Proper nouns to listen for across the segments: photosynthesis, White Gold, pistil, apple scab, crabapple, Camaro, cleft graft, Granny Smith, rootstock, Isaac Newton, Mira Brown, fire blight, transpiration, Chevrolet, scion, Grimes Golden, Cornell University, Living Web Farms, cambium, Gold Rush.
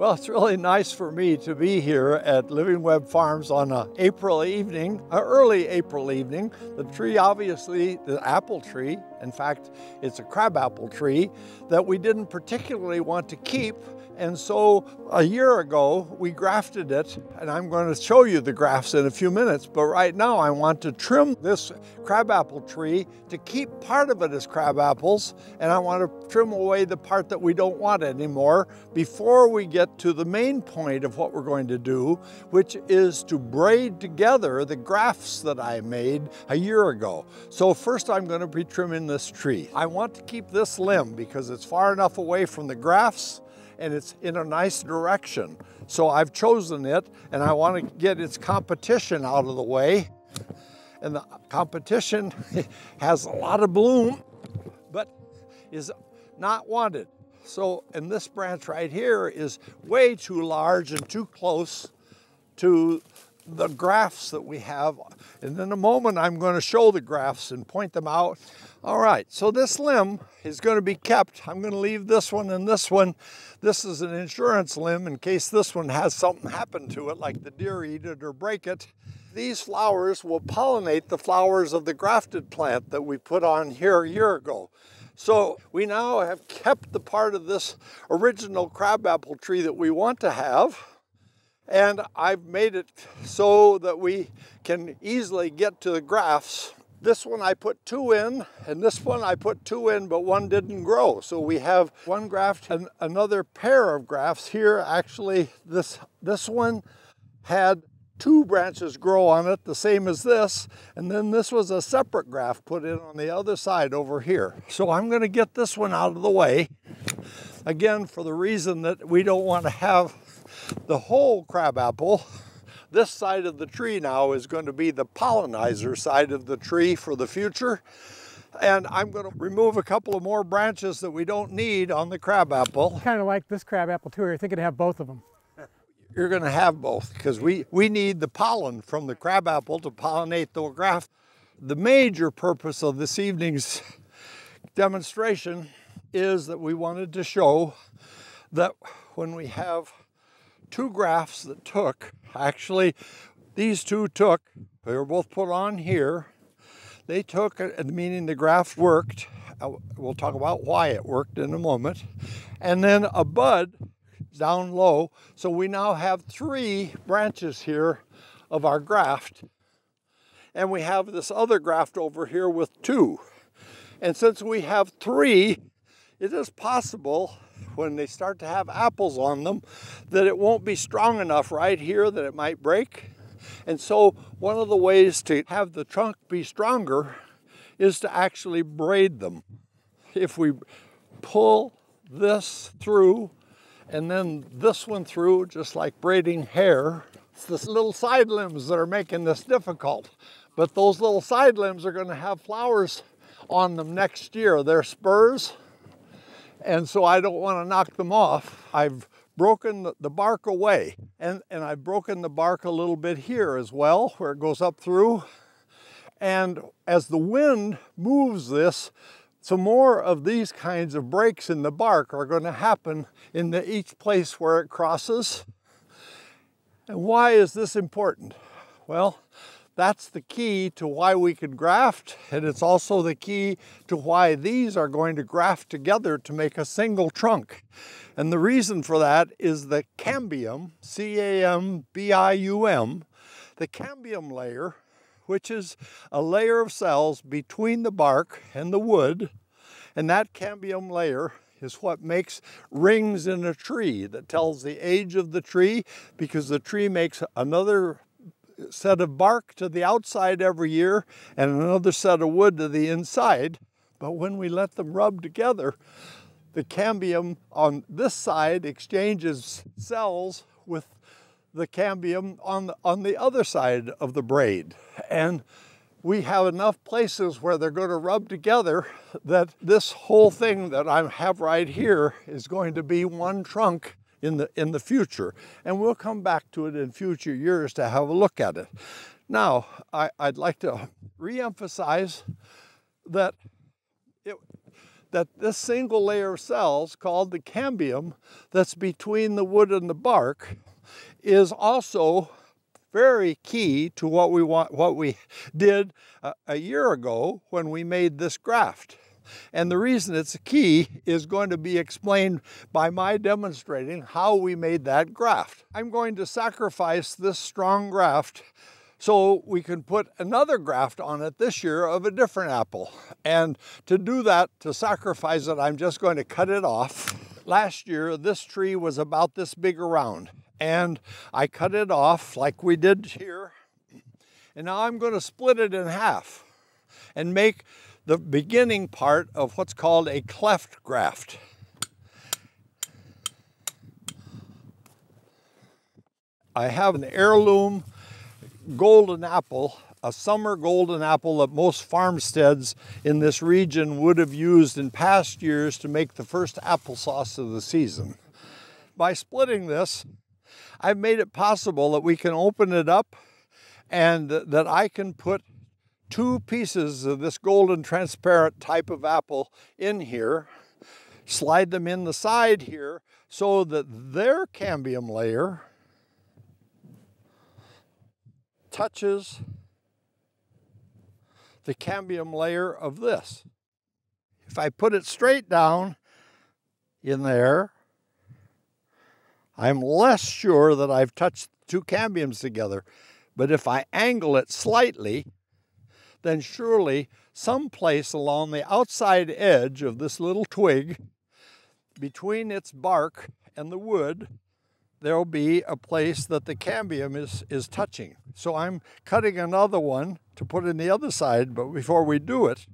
Well, it's really nice for me to be here at Living Web Farms on an April evening, an early April evening. The tree, obviously, the apple tree, in fact, it's a crabapple tree that we didn't particularly want to keep. And so a year ago, we grafted it, and I'm going to show you the grafts in a few minutes, but right now I want to trim this crabapple tree to keep part of it as crabapples, and I want to trim away the part that we don't want anymore before we get to the main point of what we're going to do, which is to braid together the grafts that I made a year ago. So first I'm going to be trimming this tree. I want to keep this limb because it's far enough away from the grafts and it's in a nice direction. So I've chosen it, and I want to get its competition out of the way. And the competition has a lot of bloom, but is not wanted. So, and this branch right here is way too large and too close to the grafts that we have. And in a moment, I'm going to show the grafts and point them out. All right, so this limb is going to be kept. I'm going to leave this one and this one. This is an insurance limb in case this one has something happen to it, like the deer eat it or break it. These flowers will pollinate the flowers of the grafted plant that we put on here a year ago. So we now have kept the part of this original crabapple tree that we want to have. And I've made it so that we can easily get to the grafts. This one I put two in, and this one I put two in, but one didn't grow. So we have one graft and another pair of grafts here. Actually, this one had two branches grow on it, the same as this. And then this was a separate graft put in on the other side over here. So I'm gonna get this one out of the way. Again, for the reason that we don't want to have the whole crabapple. This side of the tree now is going to be the pollinizer side of the tree for the future. And I'm going to remove a couple of more branches that we don't need on the crabapple. Kind of like this crabapple too. You're thinking to have both of them. You're going to have both because we need the pollen from the crabapple to pollinate the graft. The major purpose of this evening's demonstration is that we wanted to show that when we have two grafts that took, actually these two took, they were both put on here, they took, meaning the graft worked. We'll talk about why it worked in a moment. And then a bud down low. So we now have three branches here of our graft. And we have this other graft over here with two. And since we have three, it is possible when they start to have apples on them that it won't be strong enough right here that it might break. And so one of the ways to have the trunk be stronger is to actually braid them. If we pull this through and then this one through, just like braiding hair, it's the little side limbs that are making this difficult. But those little side limbs are going to have flowers on them next year. They're spurs. And so I don't want to knock them off. I've broken the bark away, and I've broken the bark a little bit here as well, where it goes up through. And as the wind moves this, some more of these kinds of breaks in the bark are going to happen in each place where it crosses. And why is this important? Well, that's the key to why we can graft, and it's also the key to why these are going to graft together to make a single trunk. And the reason for that is the cambium, C-A-M-B-I-U-M, the cambium layer, which is a layer of cells between the bark and the wood, and that cambium layer is what makes rings in a tree that tells the age of the tree, because the tree makes another set of bark to the outside every year and another set of wood to the inside. But when we let them rub together, the cambium on this side exchanges cells with the cambium on the other side of the braid. And we have enough places where they're going to rub together that this whole thing that I have right here is going to be one trunk in the future. And we'll come back to it in future years to have a look at it. Now, I'd like to re-emphasize that that this single layer of cells called the cambium that's between the wood and the bark is also very key to what we did a year ago when we made this graft. And the reason it's key is going to be explained by my demonstrating how we made that graft. I'm going to sacrifice this strong graft so we can put another graft on it this year of a different apple. And to do that, to sacrifice it, I'm just going to cut it off. Last year, this tree was about this big around, and I cut it off like we did here. And now I'm going to split it in half and make the beginning part of what's called a cleft graft. I have an heirloom golden apple, a summer golden apple that most farmsteads in this region would have used in past years to make the first applesauce of the season. By splitting this, I've made it possible that we can open it up and that I can put two pieces of this golden transparent type of apple in here, slide them in the side here so that their cambium layer touches the cambium layer of this. If I put it straight down in there, I'm less sure that I've touched two cambiums together, but if I angle it slightly, then surely someplace along the outside edge of this little twig, between its bark and the wood, there'll be a place that the cambium is touching. So I'm cutting another one to put in the other side, but before we do it,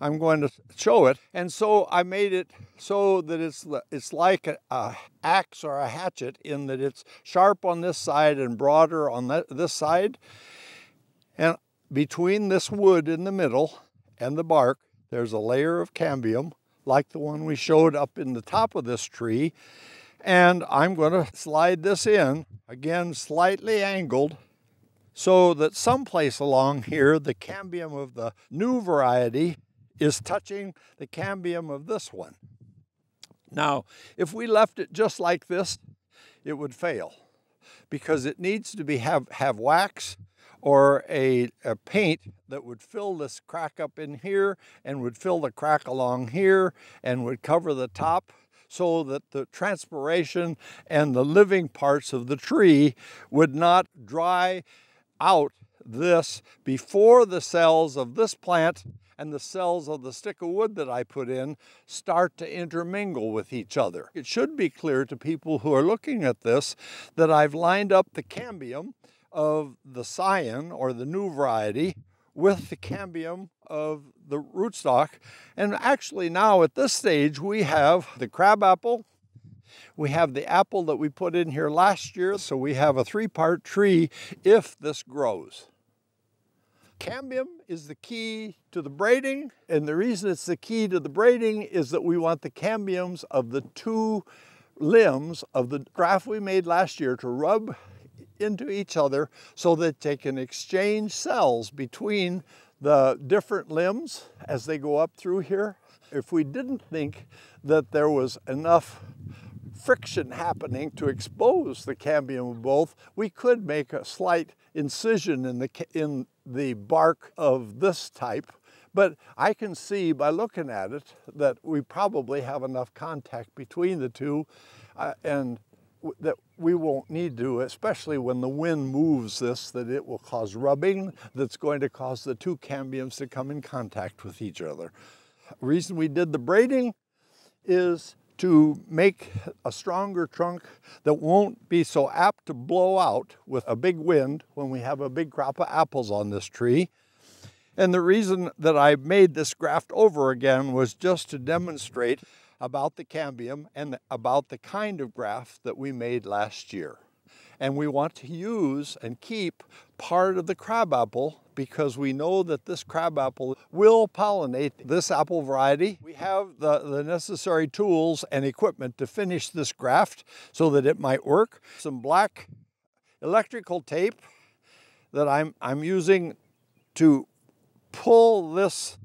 I'm going to show it. And so I made it so that it's like an axe or a hatchet in that it's sharp on this side and broader on this side. And between this wood in the middle and the bark, there's a layer of cambium like the one we showed up in the top of this tree. And I'm going to slide this in, again slightly angled, so that someplace along here the cambium of the new variety is touching the cambium of this one. Now, if we left it just like this, it would fail because it needs to have wax or a paint that would fill this crack up in here and would fill the crack along here and would cover the top, so that the transpiration and the living parts of the tree would not dry out this before the cells of this plant and the cells of the stick of wood that I put in start to intermingle with each other. It should be clear to people who are looking at this that I've lined up the cambium of the scion or the new variety with the cambium of the rootstock. And actually now at this stage, we have the crabapple, we have the apple that we put in here last year, so we have a three-part tree if this grows. Cambium is the key to the braiding, and the reason it's the key to the braiding is that we want the cambiums of the two limbs of the graft we made last year to rub into each other so that they can exchange cells between the different limbs as they go up through here. If we didn't think that there was enough friction happening to expose the cambium of both, we could make a slight incision in the bark of this type. But I can see by looking at it that we probably have enough contact between the two and that we won't need to, especially when the wind moves this, that it will cause rubbing that's going to cause the two cambiums to come in contact with each other. The reason we did the braiding is to make a stronger trunk that won't be so apt to blow out with a big wind when we have a big crop of apples on this tree. And the reason that I made this graft over again was just to demonstrate about the cambium and about the kind of graft that we made last year. And we want to use and keep part of the crabapple because we know that this crabapple will pollinate this apple variety. We have the necessary tools and equipment to finish this graft so that it might work. Some black electrical tape that I'm using to pull this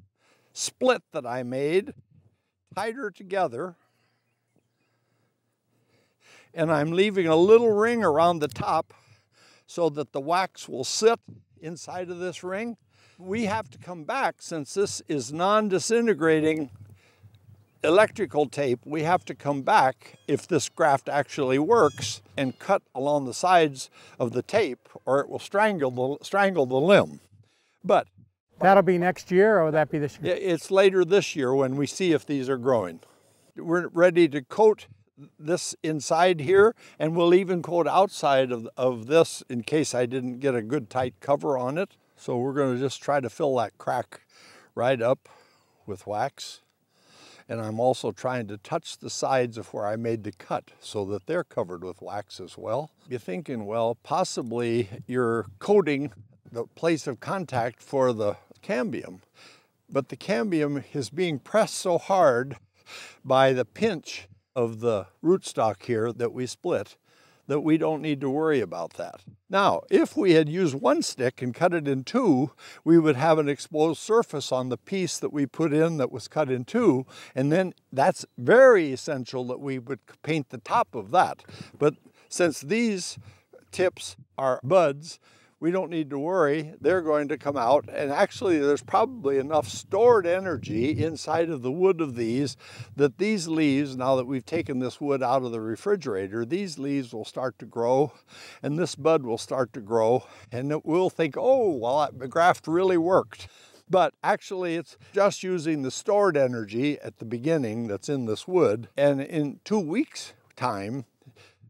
split that I made tighter together, and I'm leaving a little ring around the top so that the wax will sit inside of this ring. We have to come back, since this is non-disintegrating electrical tape, we have to come back, if this graft actually works, and cut along the sides of the tape, or it will strangle the limb. But that'll be next year, or will that be this year? It's later this year when we see if these are growing. We're ready to coat this inside here, and we'll even coat outside of this in case I didn't get a good tight cover on it. So we're going to just try to fill that crack right up with wax. And I'm also trying to touch the sides of where I made the cut so that they're covered with wax as well. You're thinking, well, possibly you're coating the place of contact for the cambium, but the cambium is being pressed so hard by the pinch of the rootstock here that we split that we don't need to worry about that. Now, if we had used one stick and cut it in two, we would have an exposed surface on the piece that we put in that was cut in two, and then that's very essential that we would paint the top of that. But since these tips are buds, we don't need to worry, they're going to come out, and actually there's probably enough stored energy inside of the wood of these that these leaves, now that we've taken this wood out of the refrigerator, these leaves will start to grow, and this bud will start to grow, and it will think, oh, well, the graft really worked. But actually it's just using the stored energy at the beginning that's in this wood, and in 2 weeks' time,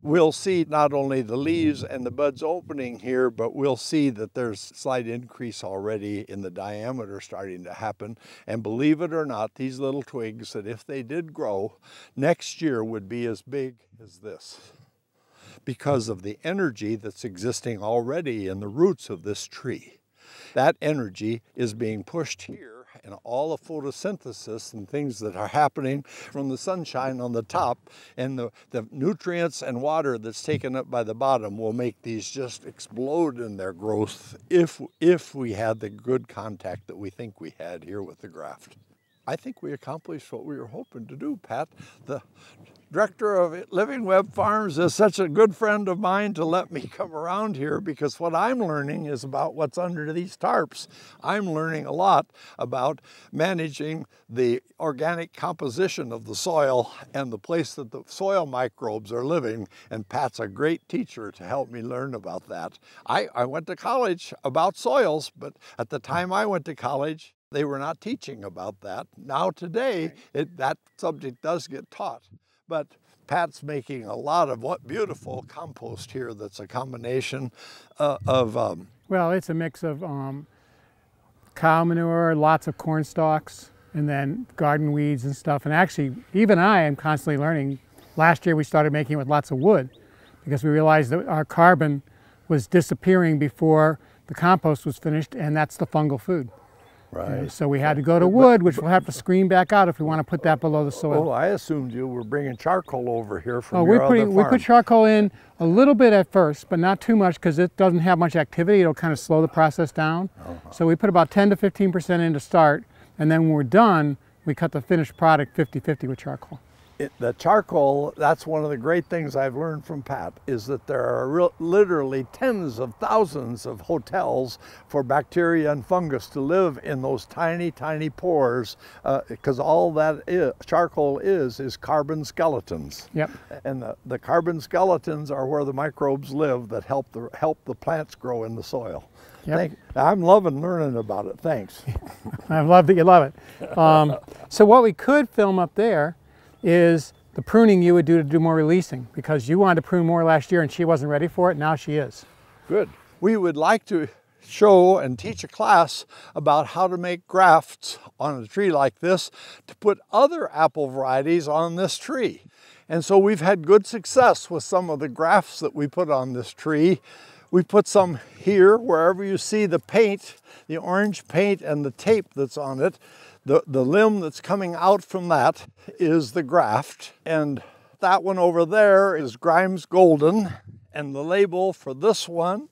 we'll see not only the leaves and the buds opening here, but we'll see that there's a slight increase already in the diameter starting to happen. And believe it or not, these little twigs, that if they did grow, next year would be as big as this because of the energy that's existing already in the roots of this tree. That energy is being pushed here, and all the photosynthesis and things that are happening from the sunshine on the top and the nutrients and water that's taken up by the bottom will make these just explode in their growth if we had the good contact that we think we had here with the graft. I think we accomplished what we were hoping to do, Pat. The director of Living Web Farms is such a good friend of mine to let me come around here, because what I'm learning is about what's under these tarps. I'm learning a lot about managing the organic composition of the soil and the place that the soil microbes are living, and Pat's a great teacher to help me learn about that. I went to college about soils, but at the time I went to college, they were not teaching about that. Now today, that subject does get taught, but Pat's making a lot of what beautiful compost here that's a combination of... well, it's a mix of cow manure, lots of corn stalks, and then garden weeds and stuff. And actually, even I am constantly learning. Last year we started making it with lots of wood because we realized that our carbon was disappearing before the compost was finished, and that's the fungal food. Right. So we had to go to wood, which we'll have to screen back out if we want to put that below the soil. Oh, I assumed you were bringing charcoal over here from your other farm. We put charcoal in a little bit at first, but not too much because it doesn't have much activity. It'll kind of slow the process down. Uh-huh. So we put about 10 to 15% in to start, and then when we're done, we cut the finished product 50-50 with charcoal. The charcoal, that's one of the great things I've learned from Pat, is that there are literally tens of thousands of hotels for bacteria and fungus to live in those tiny, tiny pores, because all that charcoal is carbon skeletons. Yep. And the carbon skeletons are where the microbes live that help the plants grow in the soil. Yep. I'm loving learning about it, thanks. I love that you love it. So what we could film up there is the pruning you would do to do more releasing, because you wanted to prune more last year and she wasn't ready for it. Now she is. Good. We would like to show and teach a class about how to make grafts on a tree like this to put other apple varieties on this tree. And so we've had good success with some of the grafts that we put on this tree. We put some here, wherever you see the paint, the orange paint and the tape that's on it. The limb that's coming out from that is the graft, and that one over there is Grimes Golden, and the label for this one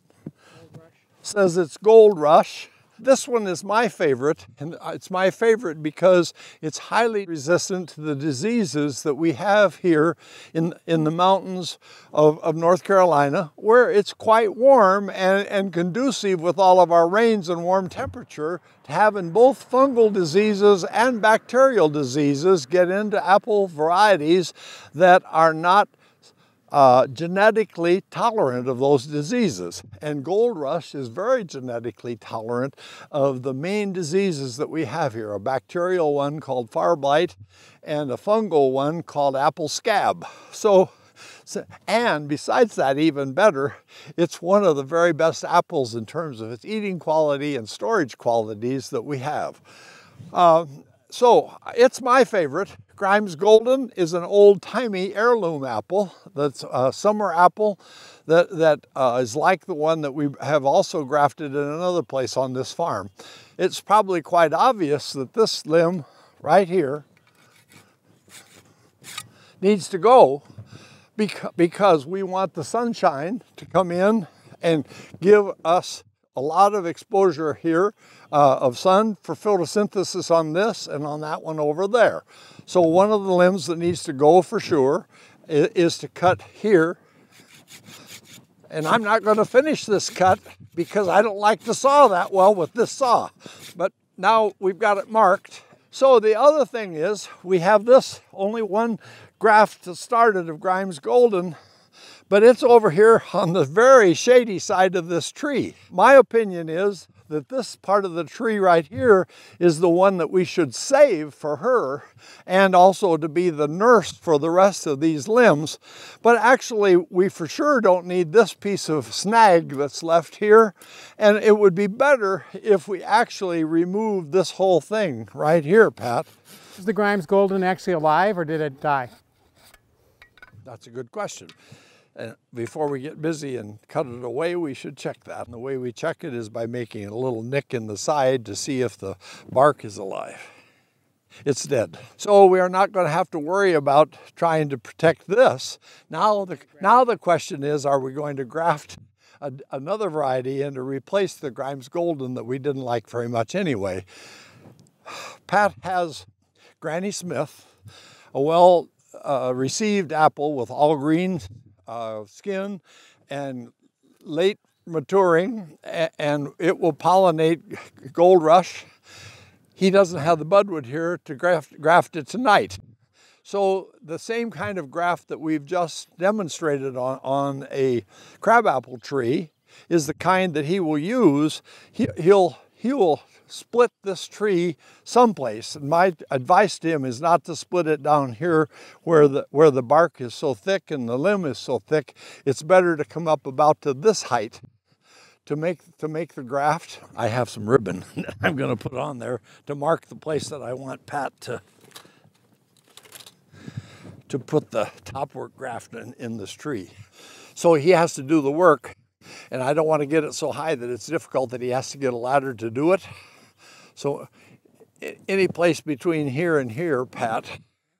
says it's Gold Rush, This one is my favorite, and it's my favorite because it's highly resistant to the diseases that we have here in the mountains of North Carolina, where it's quite warm and conducive with all of our rains and warm temperature to having both fungal diseases and bacterial diseases get into apple varieties that are not genetically tolerant of those diseases. And Gold Rush is very genetically tolerant of the main diseases that we have here, a bacterial one called fire blight and a fungal one called apple scab. And besides that, even better, it's one of the very best apples in terms of its eating quality and storage qualities that we have. So it's my favorite. Grimes Golden is an old-timey heirloom apple that's a summer apple that is like the one that we have also grafted in another place on this farm. It's probably quite obvious that this limb right here needs to go because we want the sunshine to come in and give us a lot of exposure here of sun for photosynthesis on this and on that one over there. So one of the limbs that needs to go for sure is to cut here. And I'm not going to finish this cut because I don't like to saw that well with this saw. But now we've got it marked. So the other thing is we have this only one graft that started of Grimes Golden, but it's over here on the very shady side of this tree. My opinion is that this part of the tree right here is the one that we should save for her and also to be the nurse for the rest of these limbs. But actually, we for sure don't need this piece of snag that's left here. And it would be better if we actually removed this whole thing right here, Pat. Is the Grimes Golden actually alive or did it die? That's a good question. And before we get busy and cut it away, we should check that. And the way we check it is by making a little nick in the side to see if the bark is alive. It's dead. So we are not going to have to worry about trying to protect this. Now the question is, are we going to graft another variety in to replace the Grimes Golden that we didn't like very much anyway? Pat has Granny Smith, a well-received apple with all green skin and late maturing, and it will pollinate Gold Rush. He doesn't have the budwood here to graft it tonight. So the same kind of graft that we've just demonstrated on a crabapple tree is the kind that he will use. He will split this tree someplace. And my advice to him is not to split it down here where the bark is so thick and the limb is so thick. It's better to come up about to this height to make the graft. I have some ribbon I'm going to put on there to mark the place that I want Pat to put the topwork graft in this tree. So he has to do the work. And I don't want to get it so high that it's difficult that he has to get a ladder to do it. So any place between here and here, Pat.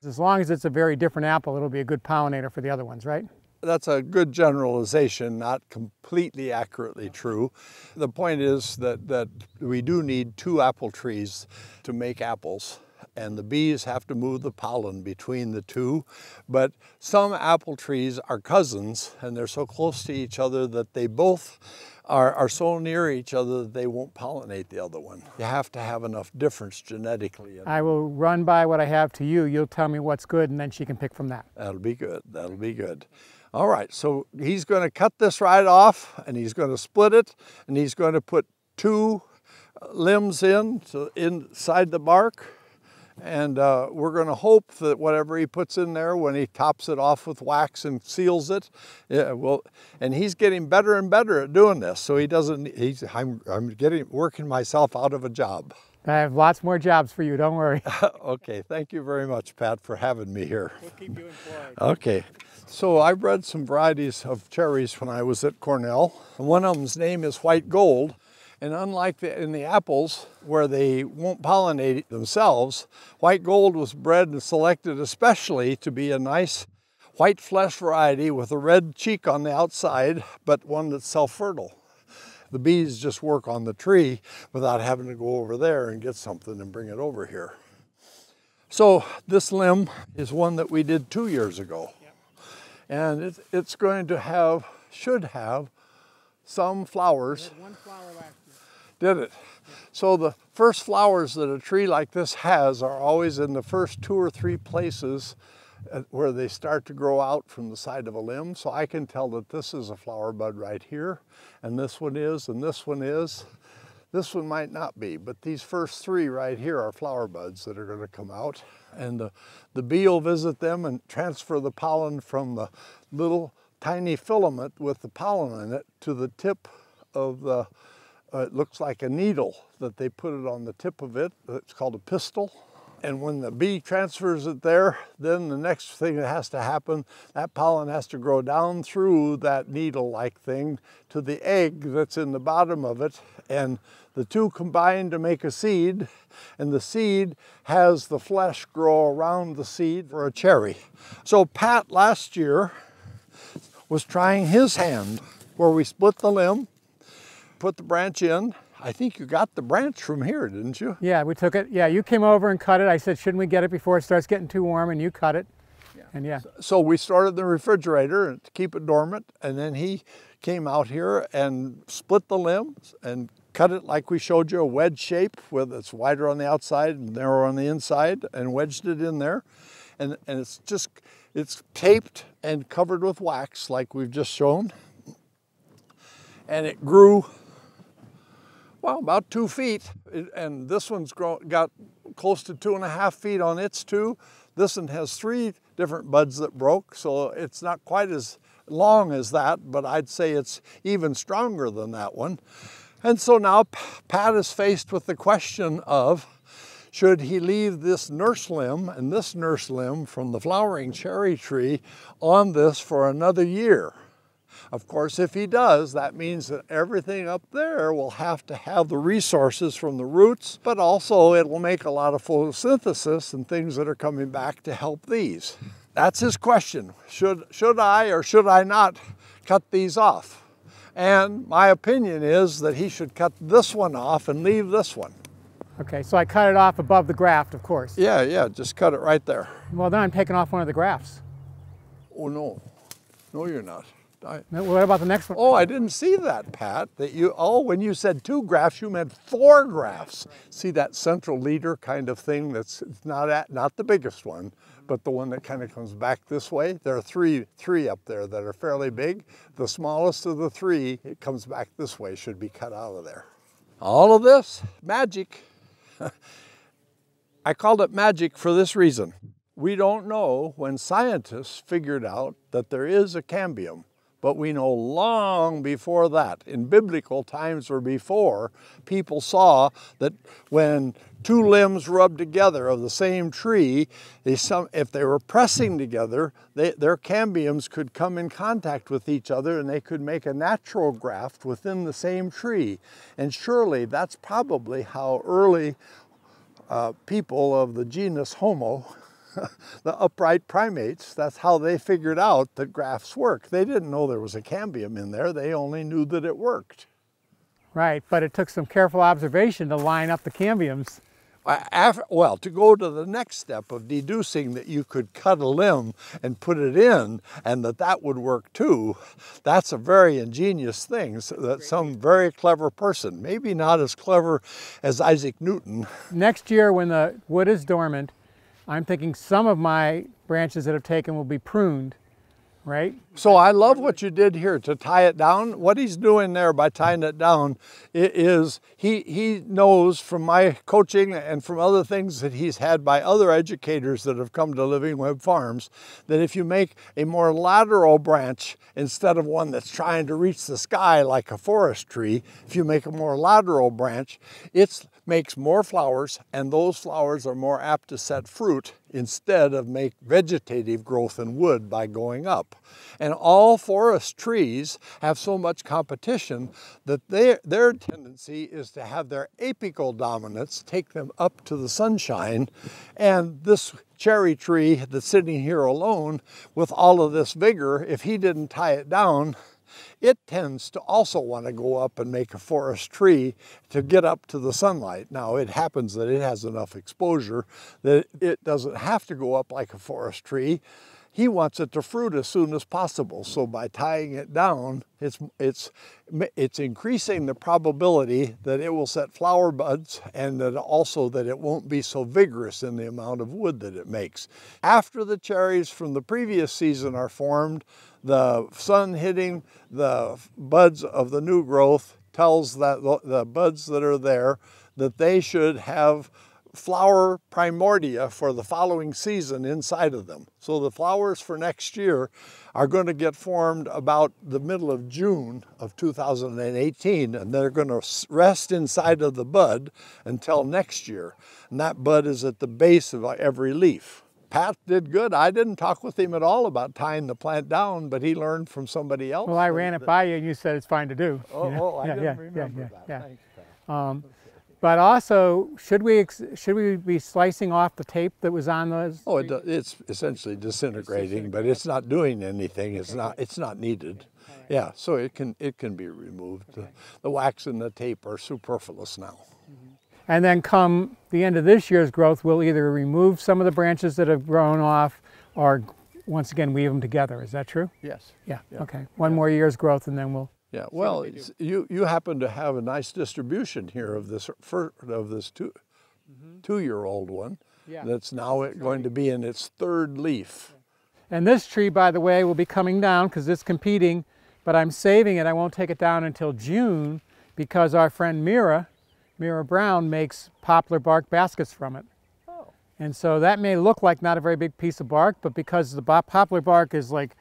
As long as it's a very different apple, it'll be a good pollinator for the other ones, right? That's a good generalization, not completely accurately true. The point is that we do need two apple trees to make apples. And the bees have to move the pollen between the two. But some apple trees are cousins, and they're so close to each other that they both are so near each other that they won't pollinate the other one. You have to have enough difference genetically. I will run by what I have to you. You'll tell me what's good, and then she can pick from that. That'll be good. That'll be good. All right, so he's going to cut this right off, and he's going to split it, and he's going to put two limbs in, so inside the bark. And we're going to hope that whatever he puts in there when he tops it off with wax and seals it, and he's getting better and better at doing this. So he doesn't, I'm working myself out of a job. I have lots more jobs for you, don't worry. Okay, thank you very much, Pat, for having me here. We'll keep you employed. Okay, so I bred some varieties of cherries when I was at Cornell. One of them's name is White Gold. And unlike in the apples, where they won't pollinate themselves, White Gold was bred and selected especially to be a nice white flesh variety with a red cheek on the outside, but one that's self-fertile. the bees just work on the tree without having to go over there and get something and bring it over here. So this limb is one that we did 2 years ago. Yep. And it's going to have, should have, some flowers. One flower last year. Did it? Yep. So the first flowers that a tree like this has are always in the first 2 or 3 places where they start to grow out from the side of a limb. So I can tell that this is a flower bud right here, and this one is, and this one is. This one might not be, but these first 3 right here are flower buds that are going to come out. And the bee will visit them and transfer the pollen from the little tiny filament with the pollen in it to the tip of the, it looks like a needle that they put it on the tip of it. It's called a pistil. And when the bee transfers it there, then the next thing that has to happen, that pollen has to grow down through that needle-like thing to the egg that's in the bottom of it. And the two combine to make a seed. And the seed has the flesh grow around the seed for a cherry. So Pat last year was trying his hand where we split the limb, put the branch in. I think you got the branch from here, didn't you? Yeah, we took it. Yeah, you came over and cut it. I said, shouldn't we get it before it starts getting too warm? And you cut it. Yeah. And yeah. So we started the refrigerator to keep it dormant. And then he came out here and split the limbs and cut it like we showed you, a wedge shape with it's wider on the outside and narrower on the inside, and wedged it in there. And it's just, it's taped and covered with wax like we've just shown. And it grew, well, about 2 feet, and this one's got close to 2.5 feet on its two. This one has 3 different buds that broke, so it's not quite as long as that, but I'd say it's even stronger than that one. And so now Pat is faced with the question of, should he leave this nurse limb and this nurse limb from the flowering cherry tree on this for another year? Of course, if he does, that means that everything up there will have to have the resources from the roots, but also it will make a lot of photosynthesis and things that are coming back to help these. That's his question. Should I or should I not cut these off? And my opinion is that he should cut this one off and leave this one. Okay, so I cut it off above the graft, of course. Yeah, yeah, just cut it right there. Well, then I'm taking off one of the grafts. Oh, no. No, you're not. What about the next one? Oh, I didn't see that, Pat. That you, oh, when you said 2 grafts, you meant 4 grafts. Right. See that central leader kind of thing that's not the biggest one, but the one that kind of comes back this way? There are three up there that are fairly big. The smallest of the 3, it comes back this way, should be cut out of there. All of this, magic. I called it magic for this reason. We don't know when scientists figured out that there is a cambium. But we know long before that, in biblical times or before, people saw that when 2 limbs rubbed together of the same tree, if they were pressing together, their cambiums could come in contact with each other and they could make a natural graft within the same tree. And surely that's probably how early people of the genus Homo, the upright primates, that's how they figured out that grafts work. They didn't know there was a cambium in there. They only knew that it worked. Right, but it took some careful observation to line up the cambiums. Well, to go to the next step of deducing that you could cut a limb and put it in and that would work too, that's a very ingenious thing that some very clever person, maybe not as clever as Isaac Newton. Next year when the wood is dormant, I'm thinking some of my branches that I've taken will be pruned, right? So I love what you did here to tie it down. What he's doing there by tying it down is he knows from my coaching and from other things that he's had by other educators that have come to Living Web Farms, that if you make a more lateral branch instead of one that's trying to reach the sky like a forest tree, if you make a more lateral branch, it makes more flowers, and those flowers are more apt to set fruit instead of make vegetative growth in wood by going up. And all forest trees have so much competition that their tendency is to have their apical dominance take them up to the sunshine. And this cherry tree that's sitting here alone with all of this vigor, if he didn't tie it down, it tends to also want to go up and make a forest tree to get up to the sunlight. Now, it happens that it has enough exposure that it doesn't have to go up like a forest tree. He wants it to fruit as soon as possible, so by tying it down, it's increasing the probability that it will set flower buds, and that also that it won't be so vigorous in the amount of wood that it makes. After the cherries from the previous season are formed, the sun hitting the buds of the new growth tells that the buds that are there that they should have flower primordia for the following season inside of them. So the flowers for next year are going to get formed about the middle of June of 2018, and they're going to rest inside of the bud until next year. And that bud is at the base of every leaf. Pat did good. I didn't talk with him at all about tying the plant down, but he learned from somebody else. Well, I ran it by you and you said it's fine to do. Oh, you know? I didn't remember that. Thanks, Pat. But also, should we be slicing off the tape that was on those? Oh, it's essentially disintegrating, but it's not doing anything. It's not needed. Yeah, so it can be removed. Okay. The wax and the tape are superfluous now. And then come the end of this year's growth, we'll either remove some of the branches that have grown off, or once again weave them together. Is that true? Yes. Yeah. Yeah. Okay. One more year's growth, and then we'll. Yeah, well, it's, you happen to have a nice distribution here of this two-year-old one that's now going to be in its third leaf. And this tree, by the way, will be coming down because it's competing, but I'm saving it. I won't take it down until June because our friend Mira Brown, makes poplar bark baskets from it. Oh. And so that may look like not a very big piece of bark, but because the poplar bark is like,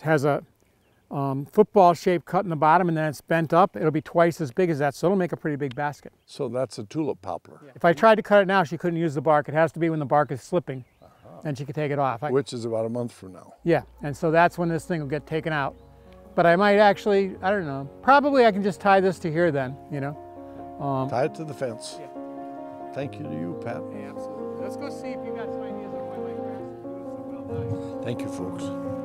has a football shape cut in the bottom and then it's bent up, it'll be twice as big as that, so it'll make a pretty big basket. So that's a tulip poplar. Yeah. If I tried to cut it now, she couldn't use the bark. It has to be when the bark is slipping, and she could take it off. Which is about a month from now. Yeah, and so that's when this thing will get taken out. But I might actually, I don't know, probably I can just tie this to here then, you know. Tie it to the fence. Yeah. Thank you to you, Pat. Yeah, absolutely. Let's go see if you got some ideas of what my friends do. Thank you, folks.